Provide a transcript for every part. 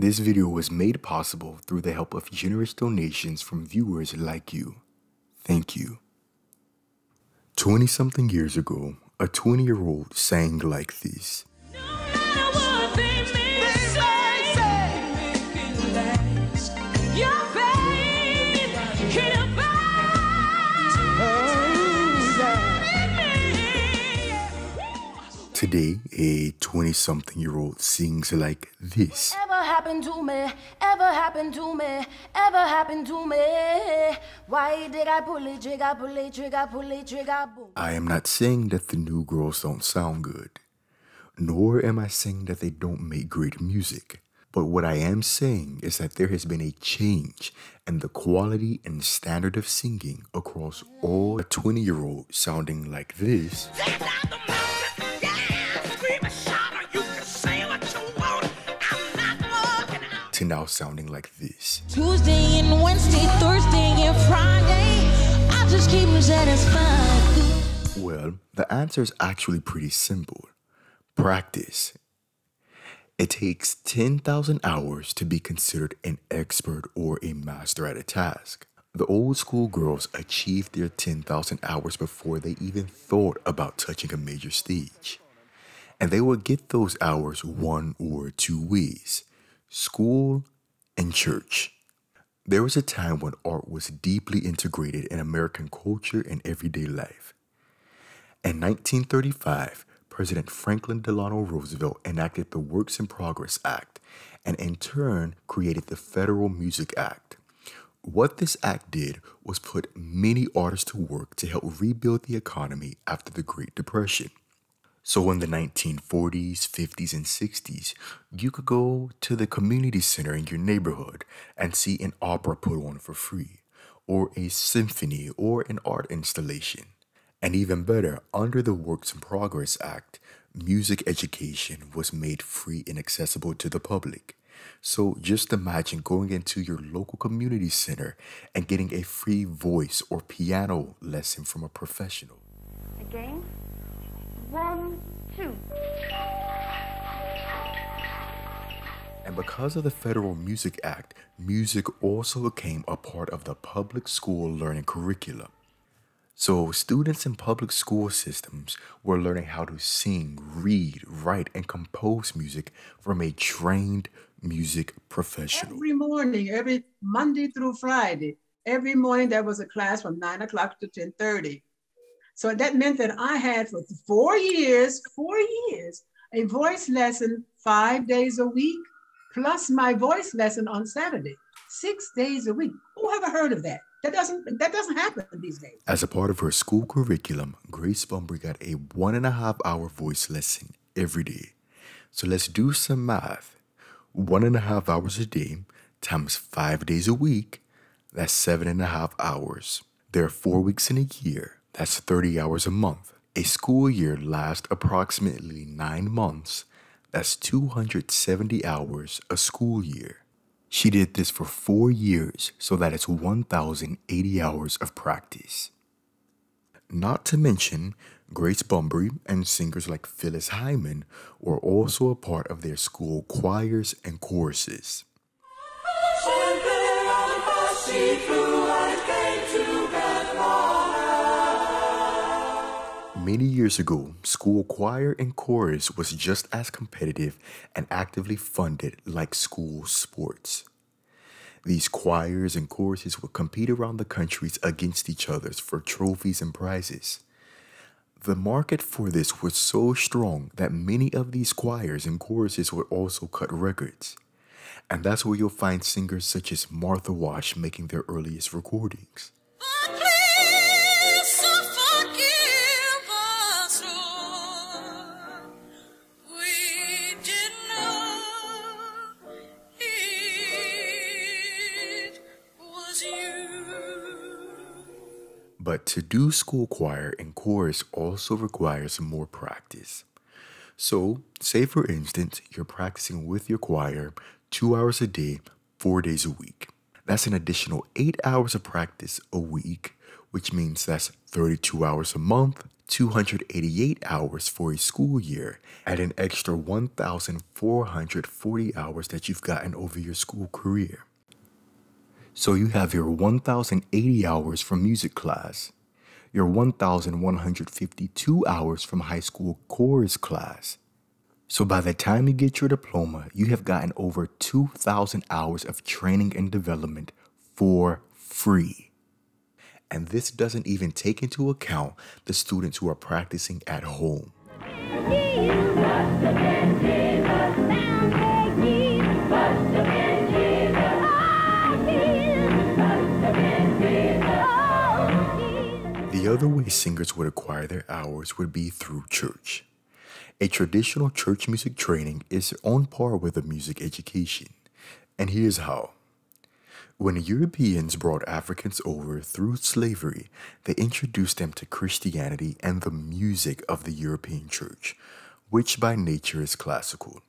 This video was made possible through the help of generous donations from viewers like you. Thank you. 20-something years ago, a 20-year-old sang like this. No matter what they may say, your faith can abide. Today, a 20-something-year-old sings like this. Happened to me, ever happened to me, ever happened to me. Why did I pull it, trigger, pull it, trigger, pull it, trigger, boom. I am not saying that the new girls don't sound good, nor am I saying that they don't make great music. But what I am saying is that there has been a change in the quality and standard of singing across all. A 20-year-old sounding like this. To now sounding like this. Tuesday and Wednesday, Thursday and Friday, I just keep them satisfied. Well, the answer is actually pretty simple. Practice. It takes 10,000 hours to be considered an expert or a master at a task. The old school girls achieved their 10,000 hours before they even thought about touching a major stage. And they would get those hours one or two ways. School and church. There was a time when art was deeply integrated in American culture and everyday life. In 1935, President Franklin Delano Roosevelt enacted the Works in Progress Act and in turn created the Federal Music Act. What this act did was put many artists to work to help rebuild the economy after the Great Depression. So in the 1940s, 50s, and 60s, you could go to the community center in your neighborhood and see an opera put on for free, or a symphony, or an art installation. And even better, under the Works in Progress Act, music education was made free and accessible to the public. So just imagine going into your local community center and getting a free voice or piano lesson from a professional. Again? 1, 2. And because of the Federal Music Act, music also became a part of the public school learning curriculum. So students in public school systems were learning how to sing, read, write, and compose music from a trained music professional. Every morning, every Monday through Friday, every morning there was a class from 9 o'clock to 10:30. So that meant that I had for 4 years, a voice lesson 5 days a week, plus my voice lesson on Saturday, 6 days a week. Who ever heard of that? That doesn't happen these days. As a part of her school curriculum, Grace Bumbry got a 1.5-hour voice lesson every day. So let's do some math. 1.5 hours a day times 5 days a week, that's 7.5 hours. There are 4 weeks in a year. That's 30 hours a month. A school year lasts approximately 9 months. That's 270 hours a school year. She did this for 4 years, so that is 1,080 hours of practice. Not to mention, Grace Bumbry and singers like Phyllis Hyman were also a part of their school choirs and choruses. Many years ago, school choir and chorus was just as competitive and actively funded like school sports. These choirs and choruses would compete around the country against each other for trophies and prizes. The market for this was so strong that many of these choirs and choruses would also cut records. And that's where you'll find singers such as Martha Wash making their earliest recordings. But to do school choir and chorus also requires more practice. So, say for instance, you're practicing with your choir 2 hours a day, 4 days a week. That's an additional 8 hours of practice a week, which means that's 32 hours a month 288 hours for a school year, at an extra 1,440 hours that you've gotten over your school career. So you have your 1,080 hours from music class, your 1,152 hours from high school chorus class. So by the time you get your diploma, you have gotten over 2,000 hours of training and development for free. And this doesn't even take into account the students who are practicing at home. The other way singers would acquire their hours would be through church. A traditional church music training is on par with a music education, and here's how. When the Europeans brought Africans over through slavery, they introduced them to Christianity and the music of the European church, which by nature is classical.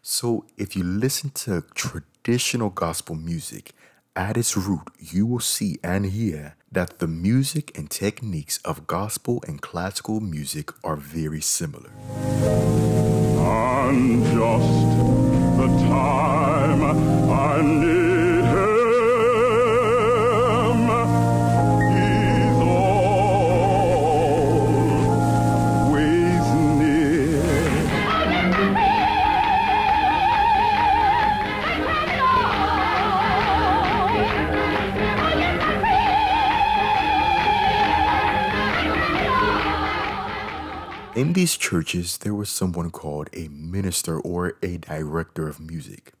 So if you listen to traditional gospel music, at its root, you will see and hear that the music and techniques of gospel and classical music are very similar. I'm just the time I need him. He's always near. In these churches, there was someone called a minister or a director of music.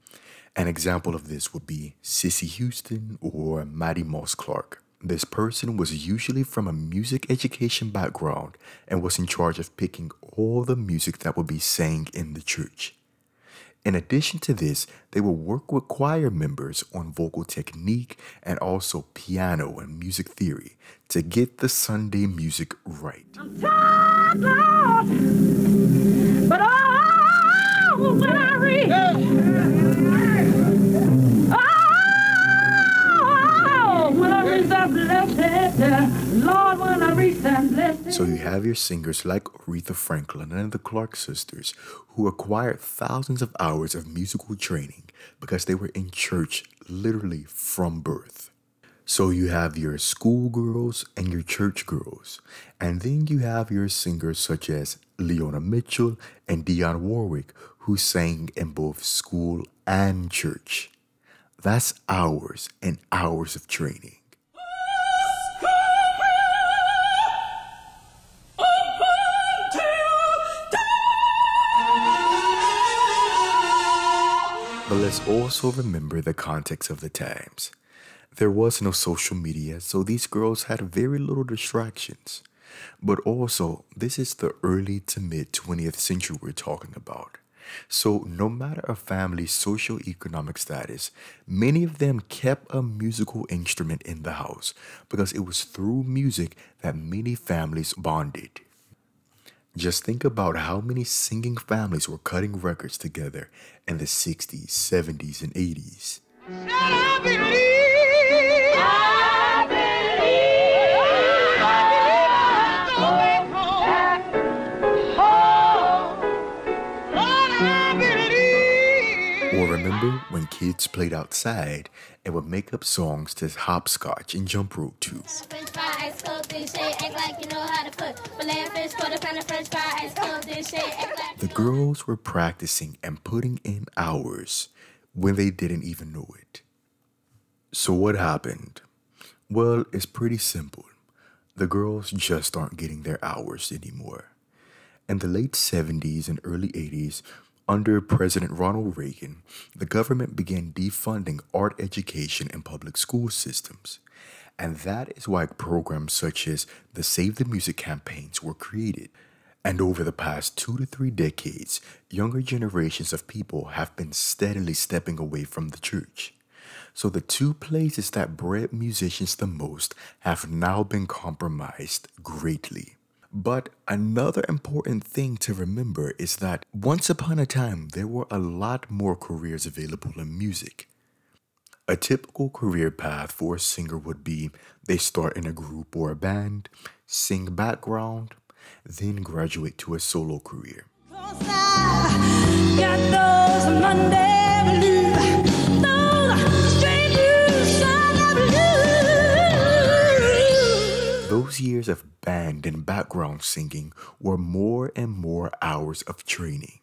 An example of this would be Sissy Houston or Mattie Moss Clark. This person was usually from a music education background and was in charge of picking all the music that would be sang in the church. In addition to this, they would work with choir members on vocal technique and also piano and music theory to get the Sunday music right. I'm tired, Lord, but oh, when I reach, oh, when I reach that blessed, Lord, when I reach that blessed. So you have your singers like Aretha Franklin and the Clark Sisters, who acquired thousands of hours of musical training because they were in church literally from birth. So you have your schoolgirls and your church girls, and then you have your singers such as Leona Mitchell and Dionne Warwick, who sang in both school and church. That's hours and hours of training. But let's also remember the context of the times. There was no social media, so these girls had very little distractions. But also, this is the early to mid 20th century we're talking about. So no matter a family's socioeconomic status, many of them kept a musical instrument in the house because it was through music that many families bonded. Just think about how many singing families were cutting records together in the 60s, 70s, and 80s. Or remember when kids played outside and would make up songs to hopscotch and jump rope to. The girls were practicing and putting in hours when they didn't even know it. So what happened? Well, it's pretty simple. The girls just aren't getting their hours anymore. In the late 70s and early 80s, under President Ronald Reagan, the government began defunding art education in public school systems. And that is why programs such as the Save the Music campaigns were created. And over the past 2 to 3 decades, younger generations of people have been steadily stepping away from the church. So the two places that bred musicians the most have now been compromised greatly. But another important thing to remember is that once upon a time, there were a lot more careers available in music. A typical career path for a singer would be they start in a group or a band, sing background, then graduate to a solo career. Those years of band and background singing were more and more hours of training.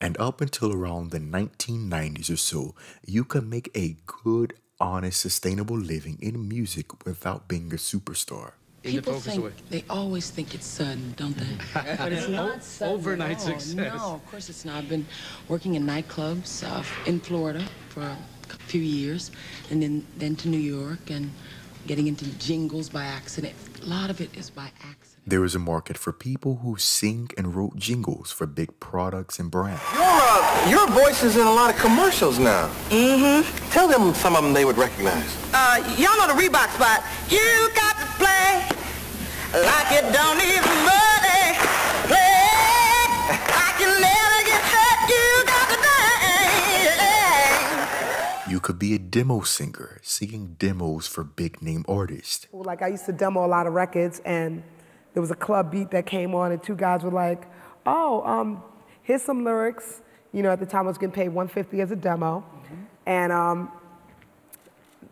And up until around the 1990s or so, you could make a good, honest, sustainable living in music without being a superstar. People always think it's sudden, don't they? But it's not sudden. Overnight success. No, of course it's not. I've been working in nightclubs in Florida for a few years, and then to New York, and getting into jingles by accident. A lot of it is by accident. There is a market for people who sing and wrote jingles for big products and brands. Your voice is in a lot of commercials now. Mm-hmm. Tell them some of them they would recognize. Y'all know the Reebok spot. You got to play like you don't even money. Play like you never get hurt. You got to play. You could be a demo singer, singing demos for big-name artists. Well, like, I used to demo a lot of records, and there was a club beat that came on, and two guys were like, oh, here's some lyrics. You know, at the time I was getting paid $150 as a demo. Mm-hmm. And,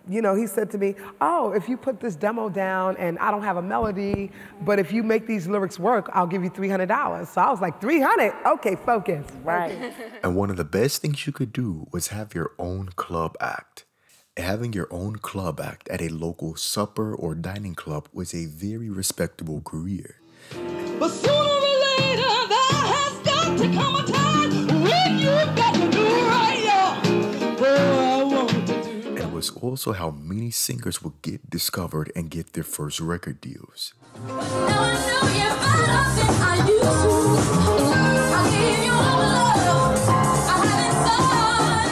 you know, he said to me, oh, if you put this demo down, and I don't have a melody, but if you make these lyrics work, I'll give you $300. So I was like, $300? Okay, focus. Right. And one of the best things you could do was have your own club act. Having your own club act at a local supper or dining club was a very respectable career. But sooner or later, there has got to come a time when you've got to do right, y'all. Well, I want to do right. It was also how many singers would get discovered and get their first record deals. Now I know you're better than I used to. I gave you all love. I haven't thought.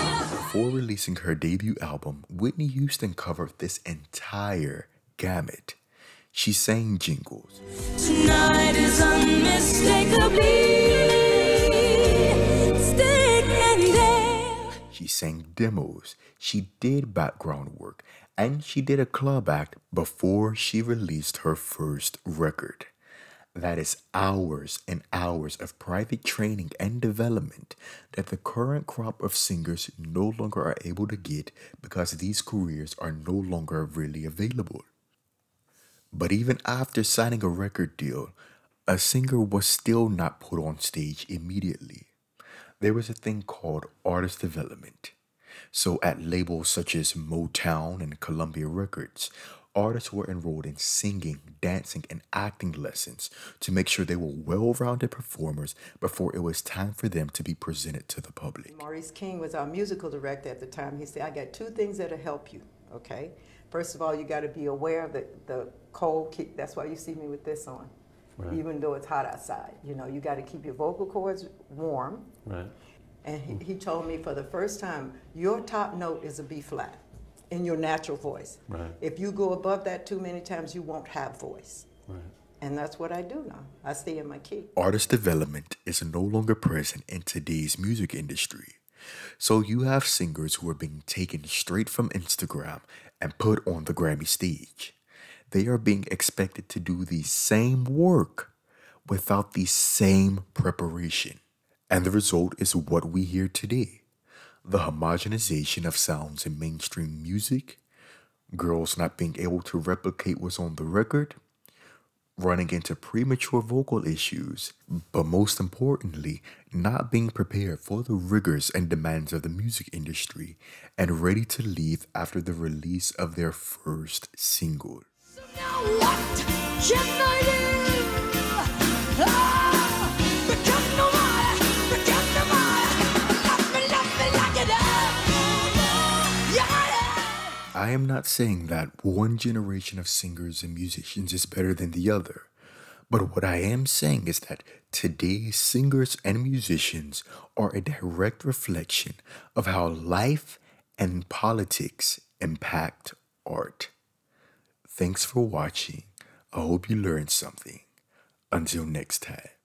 Before releasing her debut album, Whitney Houston covered this entire gamut. She sang jingles. Tonight is unmistakably stick and dance. She sang demos, she did background work, and she did a club act before she released her first record. That is hours and hours of private training and development that the current crop of singers no longer are able to get because these careers are no longer really available. But even after signing a record deal, a singer was still not put on stage immediately. There was a thing called artist development. So at labels such as Motown and Columbia Records, artists were enrolled in singing, dancing, and acting lessons to make sure they were well-rounded performers before it was time for them to be presented to the public. Maurice King was our musical director at the time. He said, I got two things that'll help you, okay? First of all, you got to be aware of the cold kick. That's why you see me with this on, right, even though it's hot outside. You know, you got to keep your vocal cords warm. Right. And he told me for the first time, your top note is a B flat. In your natural voice. Right. If you go above that too many times, you won't have voice. Right. And that's what I do now. I stay in my key. Artist development is no longer present in today's music industry. So you have singers who are being taken straight from Instagram and put on the Grammy stage. They are being expected to do the same work without the same preparation. And the result is what we hear today. The homogenization of sounds in mainstream music, girls not being able to replicate what's on the record, running into premature vocal issues, but most importantly, not being prepared for the rigors and demands of the music industry and ready to leave after the release of their first single. So now what can I do? I am not saying that one generation of singers and musicians is better than the other, but what I am saying is that today's singers and musicians are a direct reflection of how life and politics impact art. Thanks for watching. I hope you learned something. Until next time.